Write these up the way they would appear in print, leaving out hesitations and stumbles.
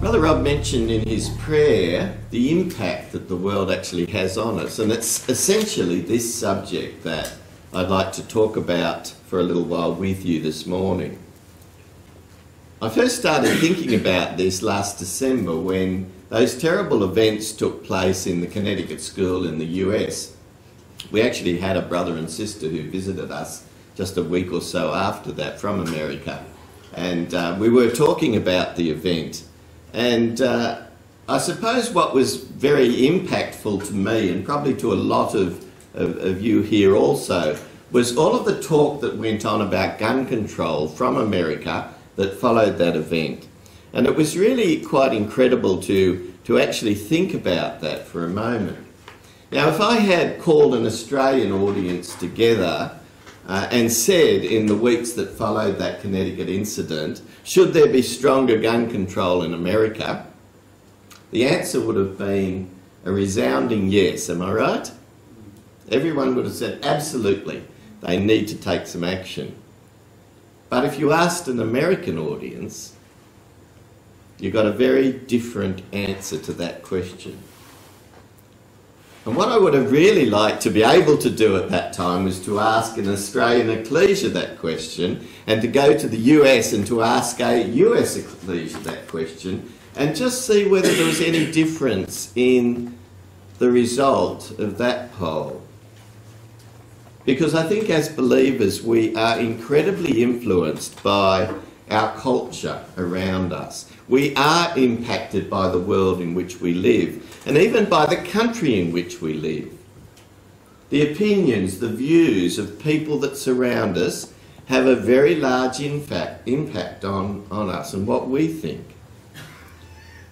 Brother Rob mentioned in his prayer the impact that the world actually has on us, and it's essentially this subject that I'd like to talk about for a little while with you this morning. I first started thinking about this last December when those terrible events took place in the Connecticut school in the US. We actually had a brother and sister who visited us just a week or so after that from America, and we were talking about the event. And I suppose what was very impactful to me, and probably to a lot of you here also, was all of the talk that went on about gun control from America that followed that event. And it was really quite incredible to actually think about that for a moment. Now, if I had called an Australian audience together and said in the weeks that followed that Connecticut incident, should there be stronger gun control in America? The answer would have been a resounding yes, am I right? Everyone would have said absolutely, they need to take some action. But if you asked an American audience, you got a very different answer to that question. And what I would have really liked to be able to do at that time was to ask an Australian ecclesia that question, and to go to the US and to ask a US ecclesia that question, and just see whether there was any difference in the result of that poll. Because I think as believers we are incredibly influenced by our culture around us. We are impacted by the world in which we live, and even by the country in which we live. The opinions, the views of people that surround us have a very large impact on us and what we think.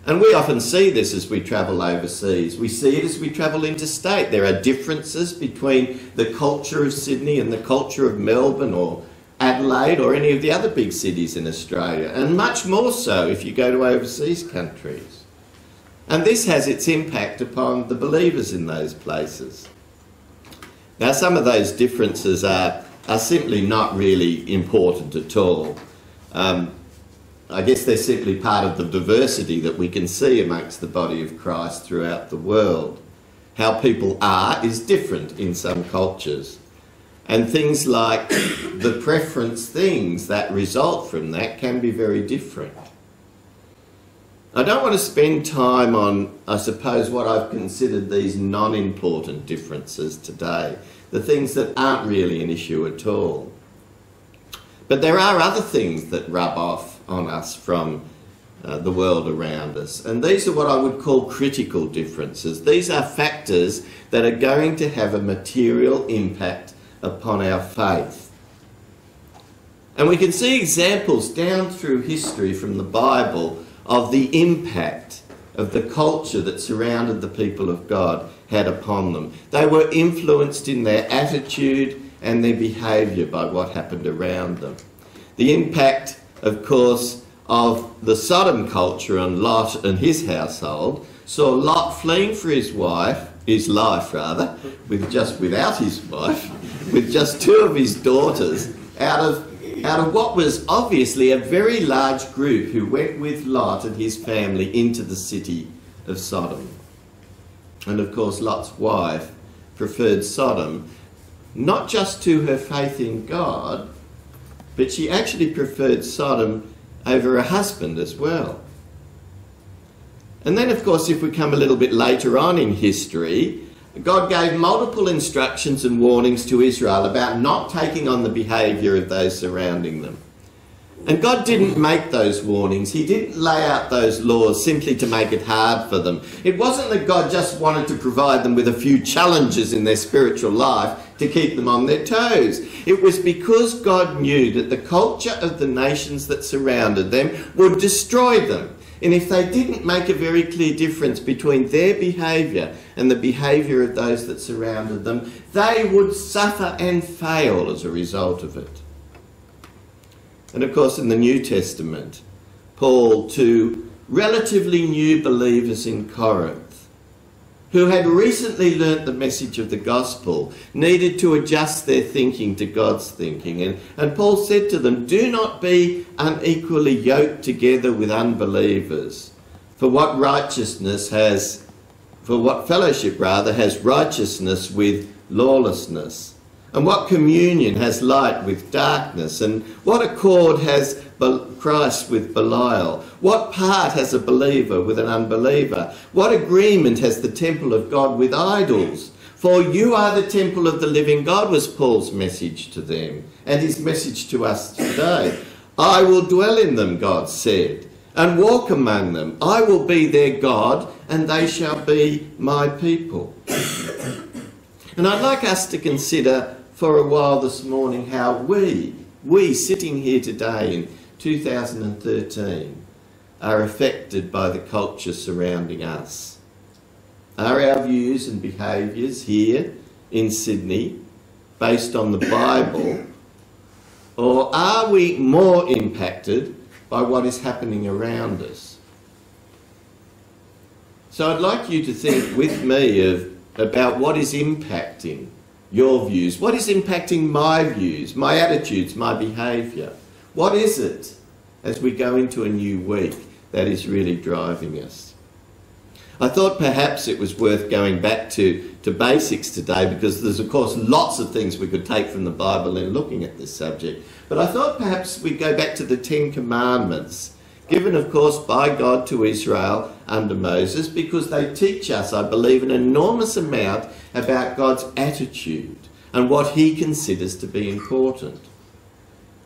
And we often see this as we travel overseas. We see it as we travel interstate. There are differences between the culture of Sydney and the culture of Melbourne or Adelaide or any of the other big cities in Australia, and much more so if you go to overseas countries. And this has its impact upon the believers in those places. Now, some of those differences are simply not really important at all. I guess they're simply part of the diversity that we can see amongst the body of Christ throughout the world. How people are is different in some cultures. And things like the preference things that result from that can be very different. I don't want to spend time on, I suppose, what I've considered these non-important differences today, the things that aren't really an issue at all. But there are other things that rub off on us from the world around us. And these are what I would call critical differences. These are factors that are going to have a material impact upon our faith. And we can see examples down through history from the Bible of the impact of the culture that surrounded the people of God had upon them. They were influenced in their attitude and their behaviour by what happened around them. The impact, of course, of the Sodom culture on Lot and his household saw Lot fleeing for his life, with just two of his daughters, out of what was obviously a very large group who went with Lot and his family into the city of Sodom. And of course Lot's wife preferred Sodom, not just to her faith in God, but she actually preferred Sodom over her husband as well. And then, of course, if we come a little bit later on in history, God gave multiple instructions and warnings to Israel about not taking on the behaviour of those surrounding them. And God didn't make those warnings. He didn't lay out those laws simply to make it hard for them. It wasn't that God just wanted to provide them with a few challenges in their spiritual life to keep them on their toes. It was because God knew that the culture of the nations that surrounded them would destroy them. And if they didn't make a very clear difference between their behaviour and the behaviour of those that surrounded them, they would suffer and fail as a result of it. And of course, in the New Testament, Paul to relatively new believers in Corinth, who had recently learnt the message of the gospel, needed to adjust their thinking to God's thinking. And Paul said to them, do not be unequally yoked together with unbelievers. For what fellowship rather has righteousness with lawlessness? And what communion has light with darkness? And what accord has Christ with Belial? What part has a believer with an unbeliever? What agreement has the temple of God with idols? For you are the temple of the living God, was Paul's message to them, and his message to us today. I will dwell in them, God said, and walk among them. I will be their God, and they shall be my people. And I'd like us to consider for a while this morning how we sitting here today in 2013, are affected by the culture surrounding us. Are our views and behaviours here in Sydney based on the Bible, or are we more impacted by what is happening around us? So I'd like you to think with me about what is impacting your views. What is impacting my views, my attitudes, my behaviour? What is it, as we go into a new week, that is really driving us? I thought perhaps it was worth going back to basics today, because there's of course lots of things we could take from the Bible in looking at this subject. But I thought perhaps we'd go back to the Ten Commandments, given of course by God to Israel under Moses, because they teach us, I believe, an enormous amount about God's attitude and what he considers to be important.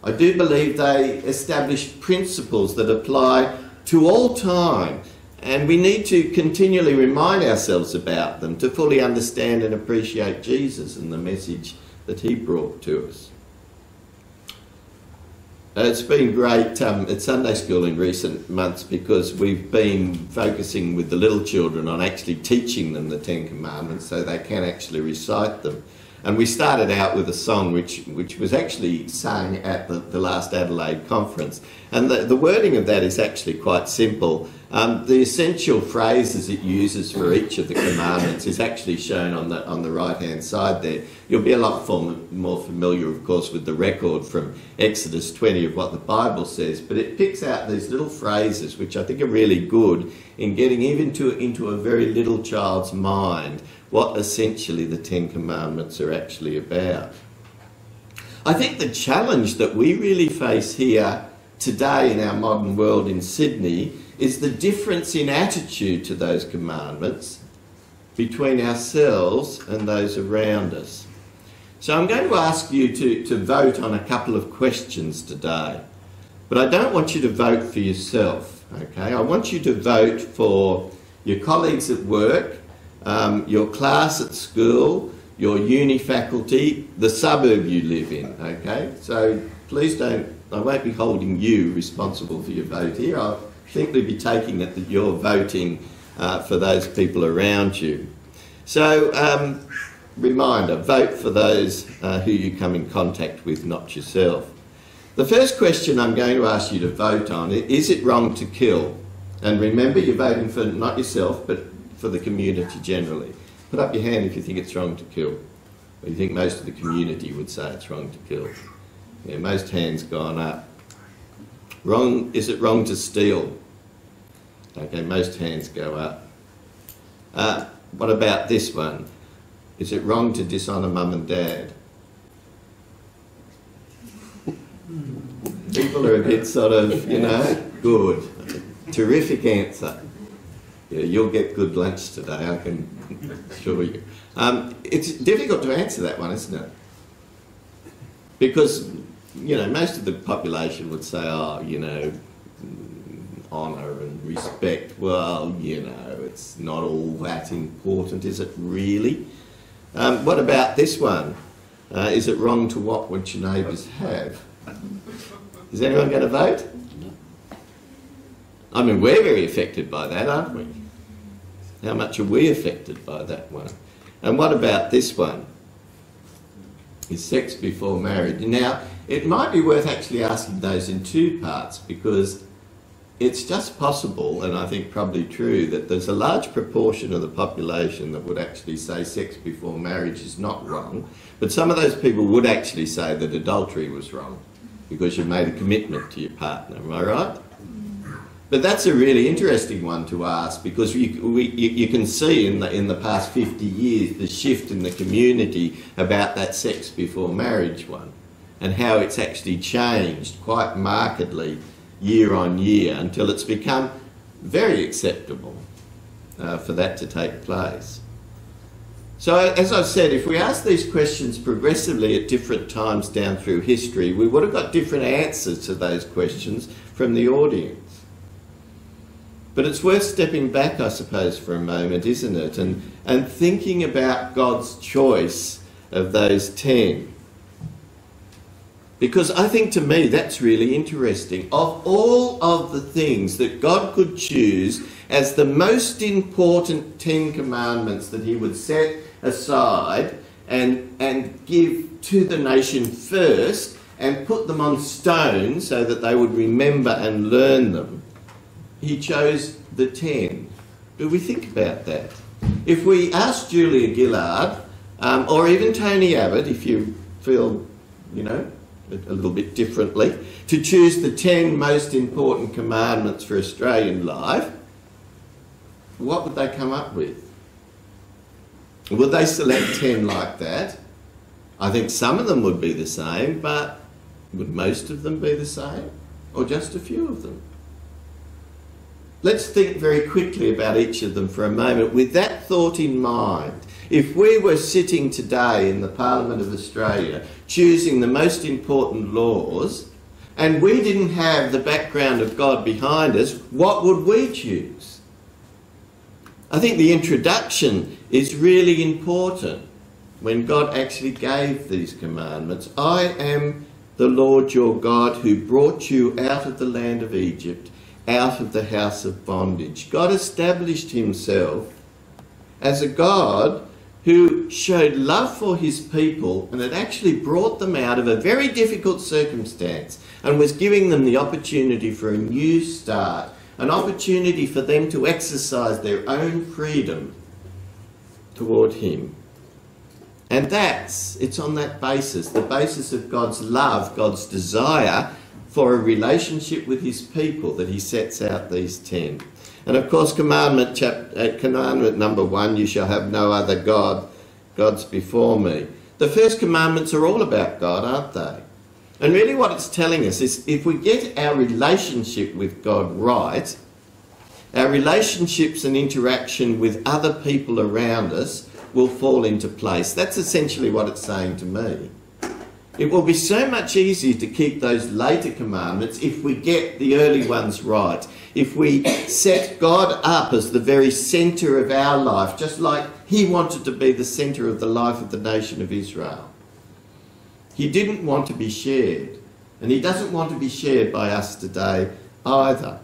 I do believe they establish principles that apply to all time, and we need to continually remind ourselves about them to fully understand and appreciate Jesus and the message that he brought to us. It's been great at Sunday school in recent months, because we've been focusing with the little children on actually teaching them the Ten Commandments so they can actually recite them. And we started out with a song which was actually sung at the last Adelaide conference. And the wording of that is actually quite simple. The essential phrases it uses for each of the commandments is actually shown on the right-hand side there. You'll be a lot more familiar, of course, with the record from Exodus 20 of what the Bible says, but it picks out these little phrases which I think are really good in getting even into a very little child's mind what essentially the Ten Commandments are actually about. I think the challenge that we really face here today in our modern world in Sydney is the difference in attitude to those commandments between ourselves and those around us. So I'm going to ask you to vote on a couple of questions today, but I don't want you to vote for yourself, okay? I want you to vote for your colleagues at work, your class at school, your uni faculty, the suburb you live in, okay? So please don't, I won't be holding you responsible for your vote here. I'll simply be taking it that you're voting for those people around you. So, reminder, vote for those who you come in contact with, not yourself. The first question I'm going to ask you to vote on is it wrong to kill? And remember, you're voting for not yourself, but for the community generally. Put up your hand if you think it's wrong to kill. Or you think most of the community would say it's wrong to kill. Yeah, most hands gone up. Wrong, is it wrong to steal? Okay, most hands go up. What about this one? Is it wrong to dishonour mum and dad? People are a bit sort of, you know, good. Terrific answer. Yeah, you'll get good lunch today, I can assure you. It's difficult to answer that one, isn't it? Because, you know, most of the population would say, oh, you know, honour and respect, well, you know, it's not all that important, is it really? What about this one? Is it wrong to what would your neighbours have? Is anyone going to vote? I mean, we're very affected by that, aren't we? How much are we affected by that one? And what about this one? Is sex before marriage? Now, it might be worth actually asking those in two parts, because it's just possible, and I think probably true, that there's a large proportion of the population that would actually say sex before marriage is not wrong, but some of those people would actually say that adultery was wrong, because you made a commitment to your partner, am I right? But that's a really interesting one to ask, because you can see in the past 50 years the shift in the community about that sex before marriage one, and how it's actually changed quite markedly year on year until it's become very acceptable for that to take place. So as I've said, if we ask these questions progressively at different times down through history, we would have got different answers to those questions from the audience. But it's worth stepping back, I suppose, for a moment, isn't it? And thinking about God's choice of those 10. Because I think, to me, that's really interesting. Of all of the things that God could choose as the most important 10 commandments that he would set aside and give to the nation first and put them on stone so that they would remember and learn them, he chose the 10. Do we think about that? If we ask Julia Gillard, or even Tony Abbott, if you feel, you know, a little bit differently, to choose the 10 most important commandments for Australian life, what would they come up with? Would they select 10 like that? I think some of them would be the same, but would most of them be the same? Or just a few of them? Let's think very quickly about each of them for a moment. With that thought in mind, if we were sitting today in the Parliament of Australia choosing the most important laws, and we didn't have the background of God behind us, what would we choose? I think the introduction is really important when God actually gave these commandments. I am the Lord your God who brought you out of the land of Egypt, out of the house of bondage. God established himself as a God who showed love for his people and had actually brought them out of a very difficult circumstance and was giving them the opportunity for a new start, an opportunity for them to exercise their own freedom toward him. And it's on that basis, the basis of God's love, God's desire for a relationship with his people, that he sets out these 10. And of course, commandment number 1, you shall have no other gods before me. The first commandments are all about God, aren't they? And really what it's telling us is, if we get our relationship with God right, our relationships and interaction with other people around us will fall into place. That's essentially what it's saying to me. It will be so much easier to keep those later commandments if we get the early ones right. If we set God up as the very centre of our life, just like he wanted to be the centre of the life of the nation of Israel. He didn't want to be shared, and he doesn't want to be shared by us today either.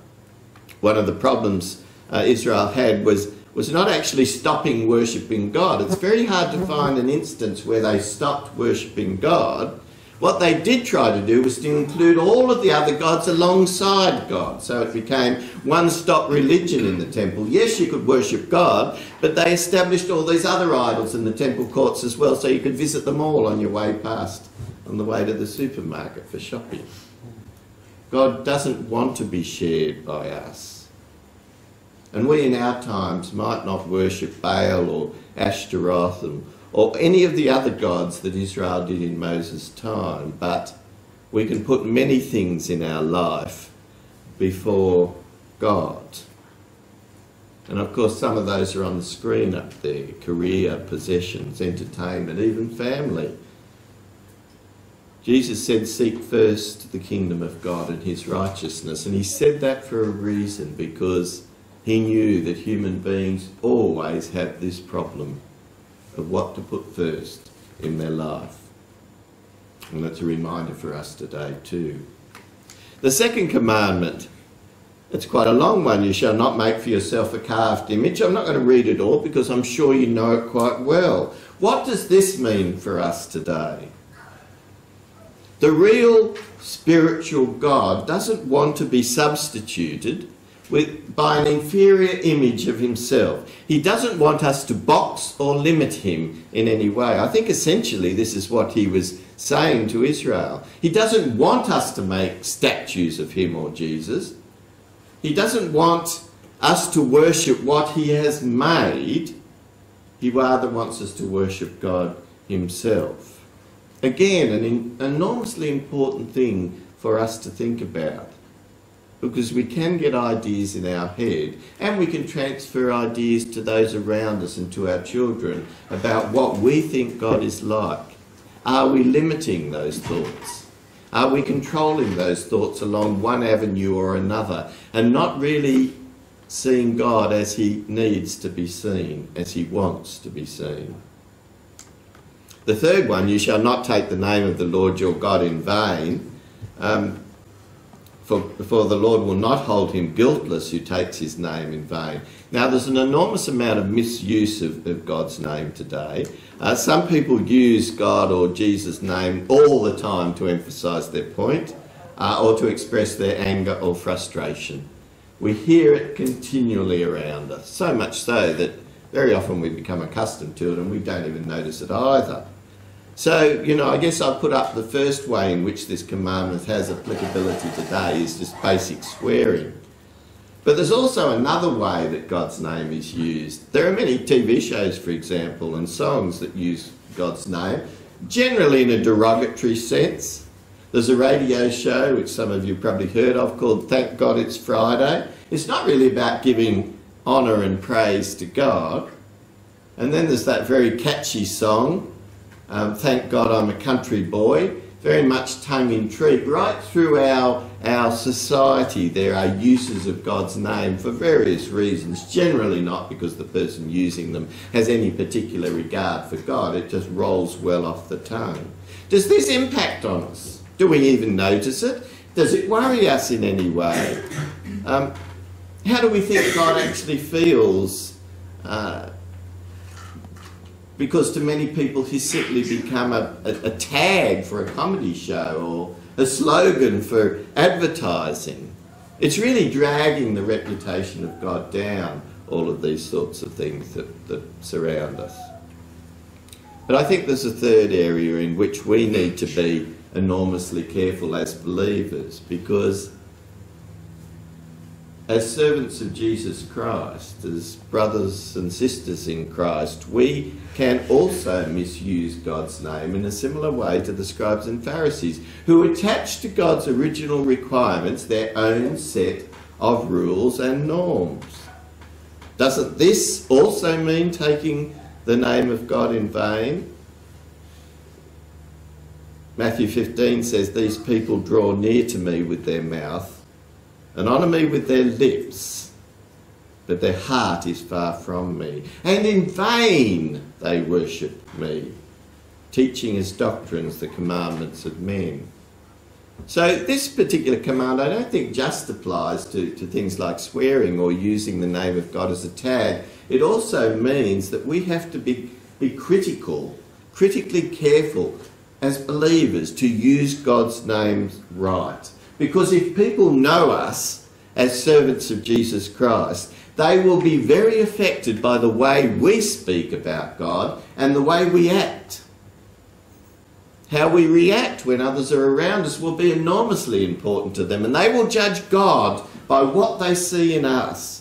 One of the problems Israel had was not actually stopping worshipping God. It's very hard to find an instance where they stopped worshipping God. What they did try to do was to include all of the other gods alongside God. So it became one-stop religion in the temple. Yes, you could worship God, but they established all these other idols in the temple courts as well, so you could visit them all on your way past, on the way to the supermarket for shopping. God doesn't want to be shared by us. And we in our times might not worship Baal or Ashtaroth or any of the other gods that Israel did in Moses' time, but we can put many things in our life before God. And of course, some of those are on the screen up there: career, possessions, entertainment, even family. Jesus said, seek first the kingdom of God and his righteousness. And he said that for a reason, because he knew that human beings always have this problem of what to put first in their life. And that's a reminder for us today too. The second commandment, it's quite a long one: you shall not make for yourself a carved image. I'm not going to read it all because I'm sure you know it quite well. What does this mean for us today? The real spiritual God doesn't want to be substituted by an inferior image of himself. He doesn't want us to box or limit him in any way. I think essentially this is what he was saying to Israel. He doesn't want us to make statues of him or Jesus. He doesn't want us to worship what he has made. He rather wants us to worship God himself. Again, an enormously important thing for us to think about, because we can get ideas in our head, and we can transfer ideas to those around us and to our children about what we think God is like. Are we limiting those thoughts? Are we controlling those thoughts along one avenue or another, and not really seeing God as he needs to be seen, as he wants to be seen? The third one, you shall not take the name of the Lord your God in vain, for the Lord will not hold him guiltless who takes his name in vain. Now, there's an enormous amount of misuse of God's name today. Some people use God or Jesus' name all the time to emphasise their point or to express their anger or frustration. We hear it continually around us, so much so that very often we become accustomed to it and we don't even notice it either. So, you know, I guess I've put up the first way in which this commandment has applicability today is just basic swearing. But there's also another way that God's name is used. There are many TV shows, for example, and songs that use God's name, generally in a derogatory sense. There's a radio show, which some of you probably heard of, called Thank God It's Friday. It's not really about giving honour and praise to God. And then there's that very catchy song, Thank God I'm a Country Boy, very much tongue-in-cheek. Right through our society there are uses of God's name for various reasons, generally not because the person using them has any particular regard for God. It just rolls well off the tongue. Does this impact on us? Do we even notice it? Does it worry us in any way? How do we think God actually feels? Because to many people he's simply become a tag for a comedy show or a slogan for advertising. It's really dragging the reputation of God down, all of these sorts of things that surround us. But I think there's a third area in which we need to be enormously careful as believers, because as servants of Jesus Christ, as brothers and sisters in Christ, we can also misuse God's name in a similar way to the scribes and Pharisees, who attached to God's original requirements their own set of rules and norms. Doesn't this also mean taking the name of God in vain? Matthew 15 says, "These people draw near to me with their mouth, and honour me with their lips, but their heart is far from me. And in vain they worship me, teaching as doctrines the commandments of men." So this particular command I don't think just applies to things like swearing or using the name of God as a tag. It also means that we have to be critically careful as believers to use God's name right. Because if people know us as servants of Jesus Christ, they will be very affected by the way we speak about God and the way we act. How we react when others are around us will be enormously important to them, and they will judge God by what they see in us.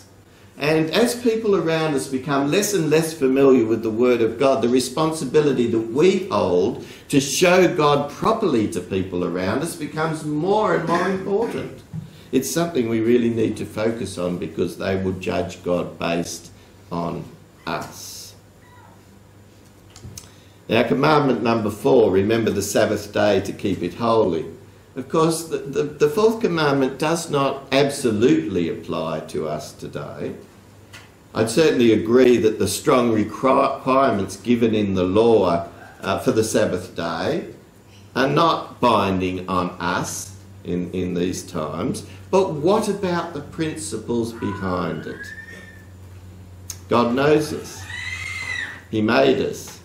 And as people around us become less and less familiar with the Word of God, the responsibility that we hold to show God properly to people around us becomes more and more important. It's something we really need to focus on, because they will judge God based on us. Now, commandment number 4, remember the Sabbath day to keep it holy. Of course, the fourth commandment does not absolutely apply to us today. I'd certainly agree that the strong requirements given in the law for the Sabbath day are not binding on us in these times. But what about the principles behind it? God knows us. He made us.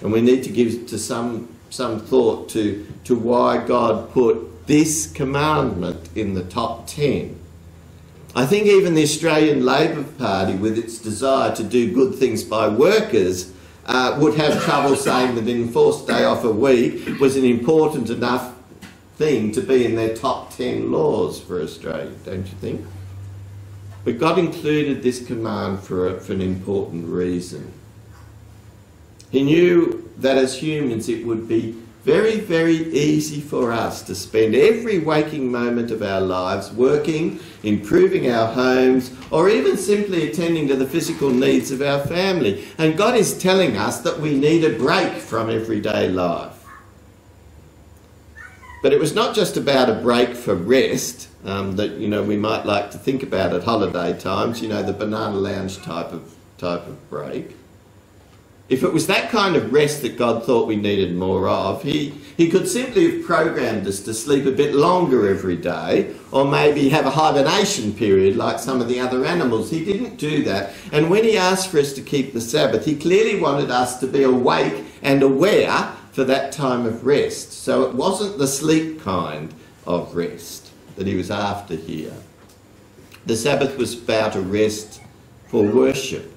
And we need to give to some thought to why God put this commandment in the top 10. I think even the Australian Labor Party, with its desire to do good things by workers, would have trouble saying that an enforced day off a week was an important enough thing to be in their top 10 laws for Australia, don't you think? But God included this command for an important reason. He knew that as humans it would be very, very easy for us to spend every waking moment of our lives working, improving our homes, or even simply attending to the physical needs of our family. And God is telling us that we need a break from everyday life. But it was not just about a break for rest that we might like to think about at holiday times, the banana lounge type of break. If it was that kind of rest that God thought we needed more of, he could simply have programmed us to sleep a bit longer every day, or maybe have a hibernation period like some of the other animals. He didn't do that. And when he asked for us to keep the Sabbath, he clearly wanted us to be awake and aware for that time of rest. So it wasn't the sleep kind of rest that he was after here. The Sabbath was about a rest for worship.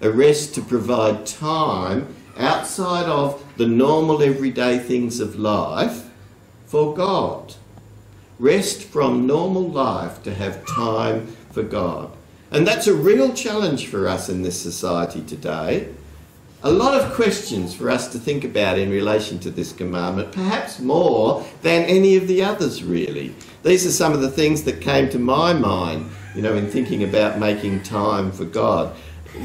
A rest to provide time outside of the normal everyday things of life for God. Rest from normal life to have time for God. And that's a real challenge for us in this society today. A lot of questions for us to think about in relation to this commandment, perhaps more than any of the others really. These are some of the things that came to my mind, in thinking about making time for God.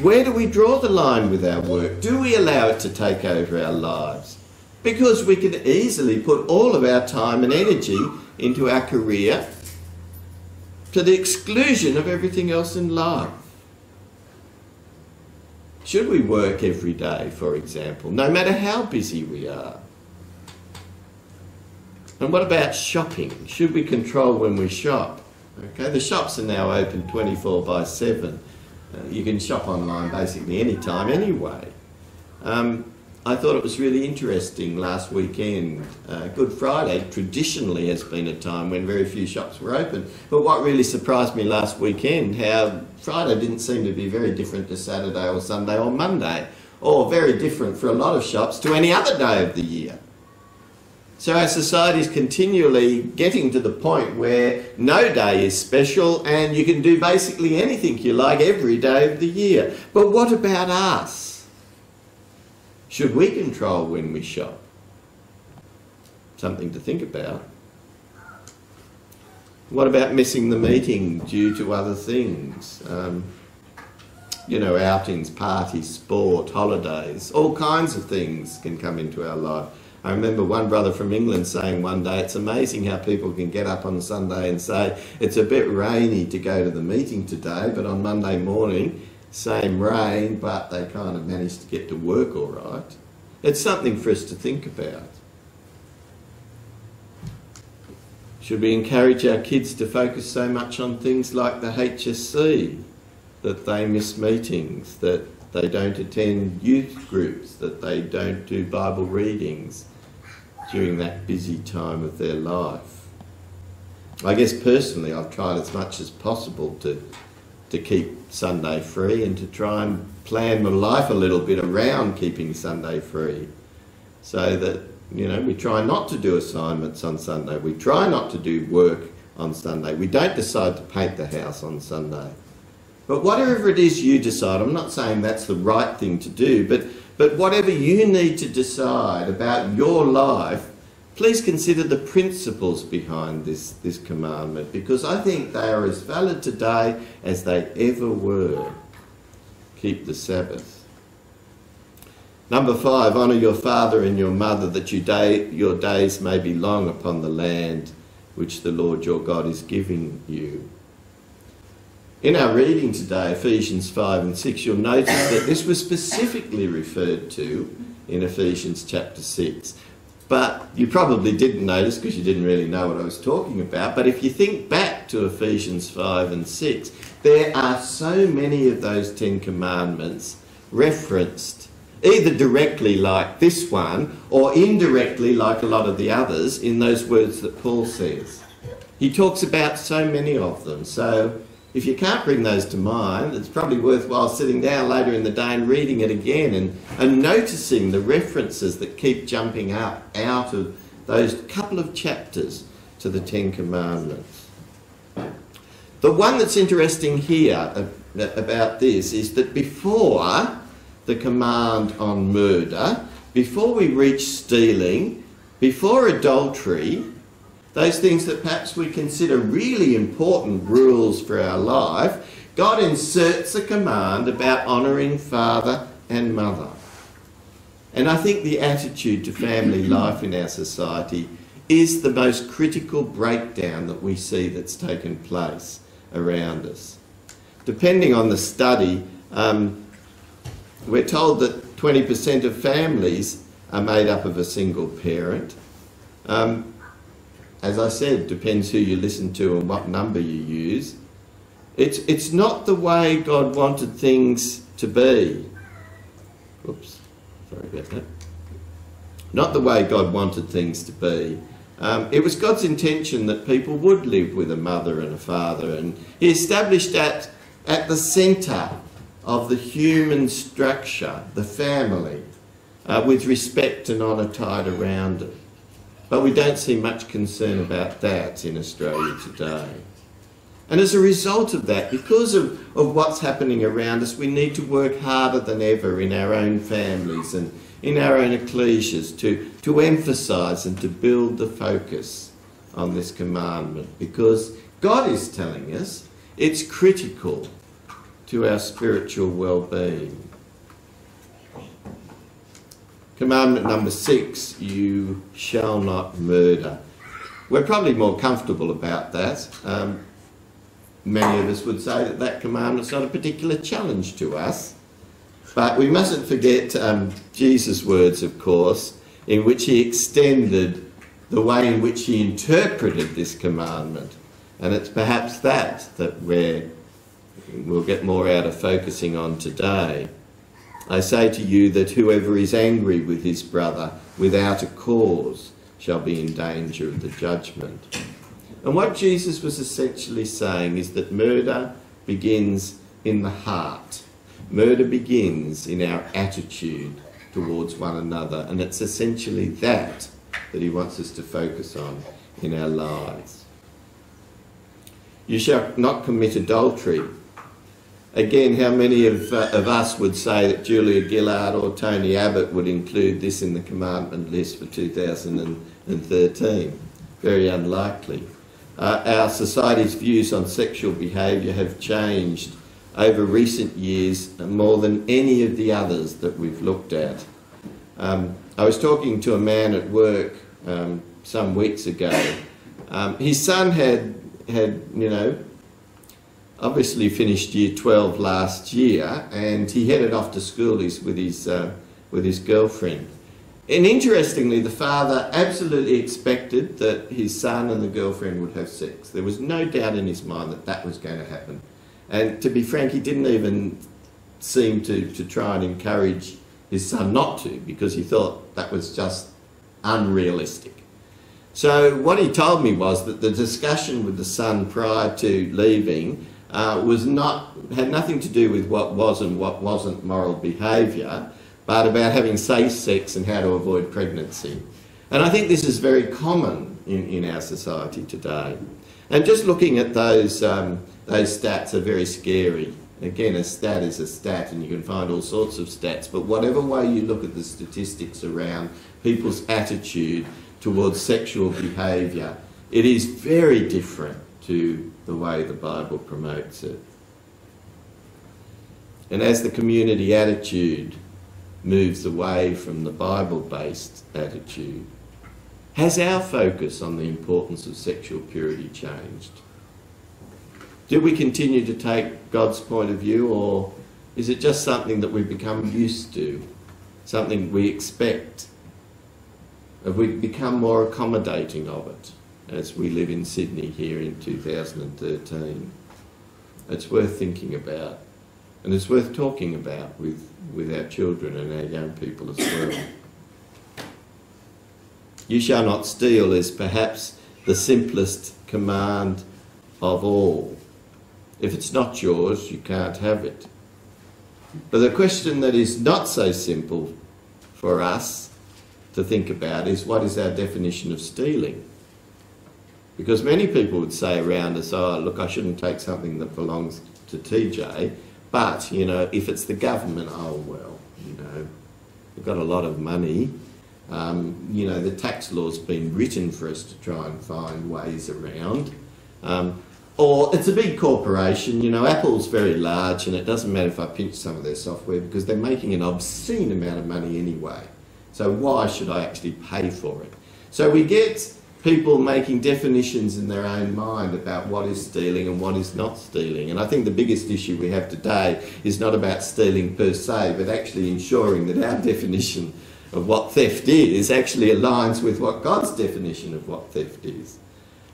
Where do we draw the line with our work? Do we allow it to take over our lives? Because we can easily put all of our time and energy into our career to the exclusion of everything else in life. Should we work every day, for example, no matter how busy we are? And what about shopping? Should we control when we shop? Okay, the shops are now open 24/7. You can shop online basically anytime, anyway. I thought it was really interesting last weekend. Good Friday traditionally has been a time when very few shops were open. But what really surprised me last weekend, how Friday didn't seem to be very different to Saturday or Sunday or Monday, or very different for a lot of shops to any other day of the year. So our society is continually getting to the point where no day is special and you can do basically anything you like every day of the year. But what about us? Should we control when we shop? Something to think about. What about missing the meeting due to other things? Outings, parties, sport, holidays, all kinds of things can come into our life. I remember one brother from England saying one day, it's amazing how people can get up on a Sunday and say, it's a bit rainy to go to the meeting today, but on Monday morning, same rain, but they kind of managed to get to work all right. It's something for us to think about. Should we encourage our kids to focus so much on things like the HSC, that they miss meetings, that they don't attend youth groups, that they don't do Bible readings during that busy time of their life? I guess personally I've tried as much as possible to keep Sunday free and to try and plan my life a little bit around keeping Sunday free, so that we try not to do assignments on Sunday, we try not to do work on Sunday, we don't decide to paint the house on Sunday. But whatever it is you decide, I'm not saying that's the right thing to do, but whatever you need to decide about your life, please consider the principles behind this commandment, because I think they are as valid today as they ever were. Keep the Sabbath. Number 5, honour your father and your mother, that your days may be long upon the land which the Lord your God is giving you. In our reading today, Ephesians 5 and 6, you'll notice that this was specifically referred to in Ephesians chapter 6. But you probably didn't notice because you didn't really know what I was talking about. But if you think back to Ephesians 5 and 6, there are so many of those 10 commandments referenced, either directly like this one or indirectly like a lot of the others, in those words that Paul says. He talks about so many of them. So if you can't bring those to mind, it's probably worthwhile sitting down later in the day and reading it again and noticing the references that keep jumping up out of those couple of chapters to the 10 Commandments. The one that's interesting here about this is that before the command on murder, before we reach stealing, before adultery, those things that perhaps we consider really important rules for our life, God inserts a command about honouring father and mother. And I think the attitude to family life in our society is the most critical breakdown that we see that's taken place around us. Depending on the study, we're told that 20% of families are made up of a single parent. As I said, depends who you listen to and what number you use. It's not the way God wanted things to be. Oops. Sorry about that. Not the way God wanted things to be. It was God's intention that people would live with a mother and a father, and He established that at the centre of the human structure, the family, with respect and honour tied around it. But we don't see much concern about that in Australia today. And as a result of that, because of what's happening around us, we need to work harder than ever in our own families and in our own ecclesias to emphasise and to build the focus on this commandment, because God is telling us it's critical to our spiritual well-being. Commandment number 6, you shall not murder. We're probably more comfortable about that. Many of us would say that that commandment's not a particular challenge to us, but we mustn't forget Jesus' words, of course, in which He extended the way in which He interpreted this commandment, and it's perhaps that we'll get more out of focusing on today. I say to you that whoever is angry with his brother without a cause shall be in danger of the judgment. And what Jesus was essentially saying is that murder begins in the heart. Murder begins in our attitude towards one another, and it's essentially that He wants us to focus on in our lives. You shall not commit adultery. Again, how many of us would say that Julia Gillard or Tony Abbott would include this in the commandment list for 2013? Very unlikely. Our society's views on sexual behaviour have changed over recent years more than any of the others that we've looked at. I was talking to a man at work some weeks ago. His son had, you know, obviously finished year 12 last year, and he headed off to school with his girlfriend. And interestingly, the father absolutely expected that his son and the girlfriend would have sex. There was no doubt in his mind that that was going to happen. And to be frank, he didn't even seem to try and encourage his son not to, because he thought that was just unrealistic. So what he told me was that the discussion with the son prior to leaving had nothing to do with what was and what wasn't moral behaviour, but about having safe sex and how to avoid pregnancy. And I think this is very common in our society today. And just looking at those stats are very scary. Again, a stat is a stat, and you can find all sorts of stats, but whatever way you look at the statistics around people's attitude towards sexual behaviour, it is very different to the way the Bible promotes it. And as the community attitude moves away from the Bible-based attitude, has our focus on the importance of sexual purity changed? Do we continue to take God's point of view, or is it just something that we've become used to, something we expect? Have we become more accommodating of it as we live in Sydney here in 2013? It's worth thinking about. And it's worth talking about with our children and our young people as well. You shall not steal is perhaps the simplest command of all. If it's not yours, you can't have it. But the question that is not so simple for us to think about is, what is our definition of stealing? Because many people would say around us, oh, look, I shouldn't take something that belongs to TJ, but, you know, if it's the government, oh, well, you know, we've got a lot of money. You know, the tax law's been written for us to try and find ways around. Or it's a big corporation, you know, Apple's very large and it doesn't matter if I pinch some of their software because they're making an obscene amount of money anyway. So why should I actually pay for it? So we get people making definitions in their own mind about what is stealing and what is not stealing. And I think the biggest issue we have today is not about stealing per se, but actually ensuring that our definition of what theft is actually aligns with what God's definition of what theft is.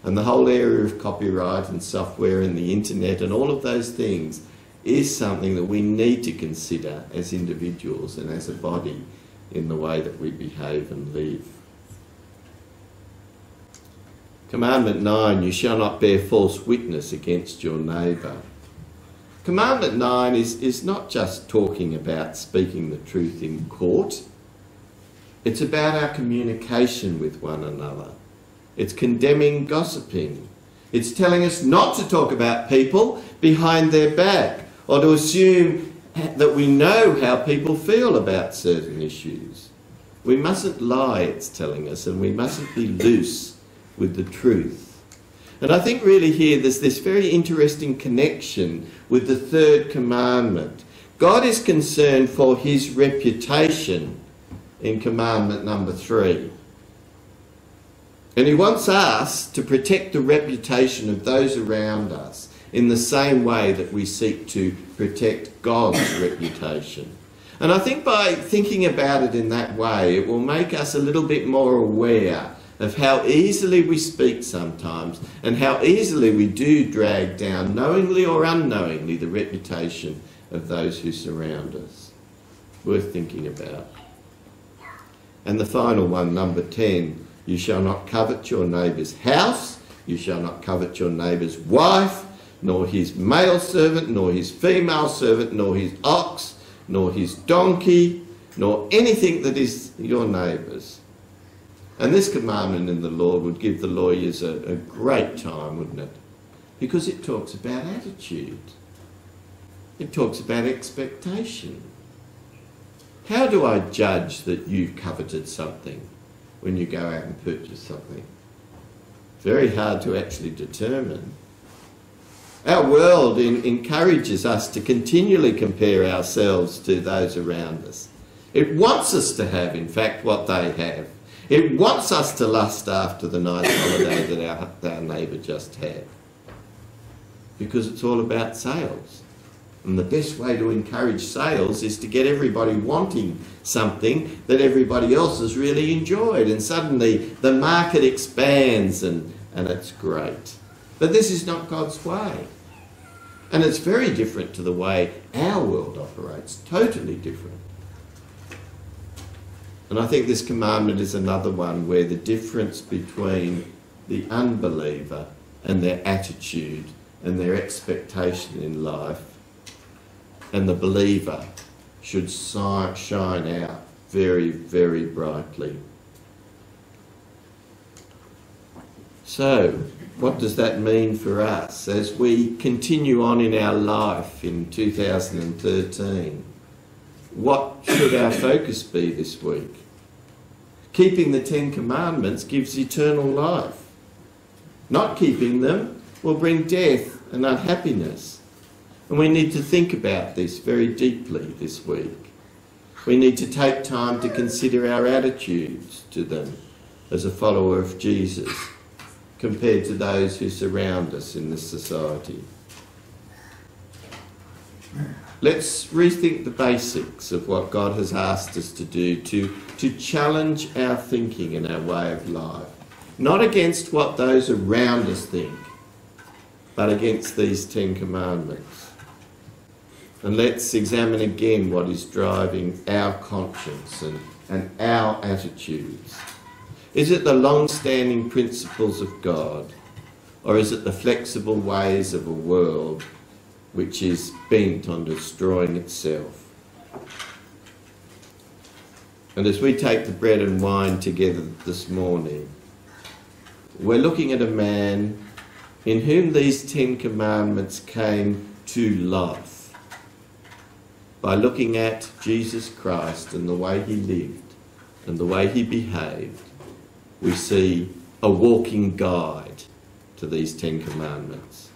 And the whole area of copyright and software and the internet and all of those things is something that we need to consider as individuals and as a body in the way that we behave and live. Commandment 9, you shall not bear false witness against your neighbour. Commandment 9 is not just talking about speaking the truth in court. It's about our communication with one another. It's condemning gossiping. It's telling us not to talk about people behind their back or to assume that we know how people feel about certain issues. We mustn't lie, it's telling us, and we mustn't be loose with the truth. And I think really here there's this very interesting connection with the third commandment. God is concerned for his reputation in commandment number 3. And he wants us to protect the reputation of those around us in the same way that we seek to protect God's reputation. And I think by thinking about it in that way, it will make us a little bit more aware of how easily we speak sometimes and how easily we do drag down, knowingly or unknowingly, the reputation of those who surround us. Worth thinking about. And the final one, number 10, you shall not covet your neighbour's house, you shall not covet your neighbour's wife, nor his male servant, nor his female servant, nor his ox, nor his donkey, nor anything that is your neighbour's. And this commandment in the law would give the lawyers a great time, wouldn't it? Because it talks about attitude. It talks about expectation. How do I judge that you've coveted something when you go out and purchase something? Very hard to actually determine. Our world encourages us to continually compare ourselves to those around us. It wants us to have, in fact, what they have. It wants us to lust after the nice holiday that our neighbour just had. Because it's all about sales. And the best way to encourage sales is to get everybody wanting something that everybody else has really enjoyed. And suddenly the market expands and it's great. But this is not God's way. And it's very different to the way our world operates. Totally different. And I think this commandment is another one where the difference between the unbeliever and their attitude and their expectation in life and the believer should shine out very, very brightly. So, what does that mean for us as we continue on in our life in 2013? What should our focus be this week? Keeping the 10 Commandments gives eternal life. Not keeping them will bring death and unhappiness. And we need to think about this very deeply this week. We need to take time to consider our attitudes to them as a follower of Jesus compared to those who surround us in this society. Let's rethink the basics of what God has asked us to do to challenge our thinking and our way of life. Not against what those around us think, but against these 10 Commandments. And let's examine again what is driving our conscience and our attitudes. Is it the long-standing principles of God, or is it the flexible ways of a world which is bent on destroying itself? And as we take the bread and wine together this morning, we're looking at a man in whom these 10 commandments came to life by looking at Jesus Christ and the way he lived and the way he behaved. We see a walking guide to these 10 commandments.